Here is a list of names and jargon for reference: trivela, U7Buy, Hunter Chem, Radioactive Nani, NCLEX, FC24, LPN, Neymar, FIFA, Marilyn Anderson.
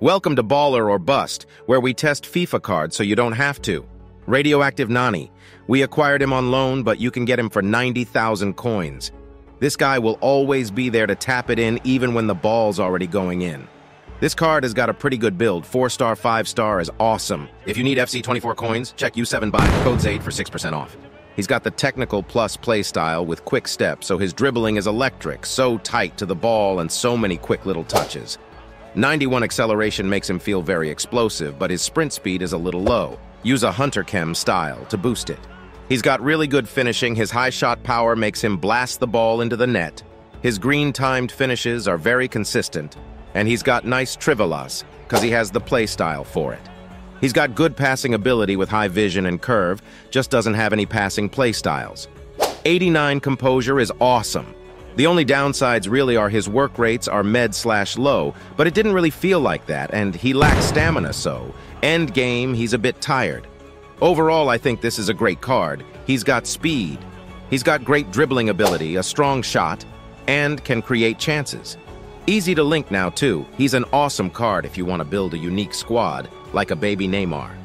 Welcome to Baller or Bust, where we test FIFA cards so you don't have to. Radioactive Nani. We acquired him on loan, but you can get him for 90,000 coins. This guy will always be there to tap it in even when the ball's already going in. This card has got a pretty good build. 4-star, 5-star is awesome. If you need FC24 coins, check U7Buy, code ZAID for 6% off. He's got the technical plus play style with quick steps, so his dribbling is electric, so tight to the ball and so many quick little touches. 91 acceleration makes him feel very explosive, but his sprint speed is a little low. Use a Hunter Chem style to boost it. He's got really good finishing. His high shot power makes him blast the ball into the net. His green timed finishes are very consistent. And he's got nice trivelas, because he has the play style for it. He's got good passing ability with high vision and curve, just doesn't have any passing play styles. 89 composure is awesome. The only downsides really are his work rates are med/low, but it didn't really feel like that, and he lacks stamina, so end game, he's a bit tired. Overall, I think this is a great card. He's got speed, he's got great dribbling ability, a strong shot, and can create chances. Easy to link now too. He's an awesome card if you want to build a unique squad, like a baby Neymar.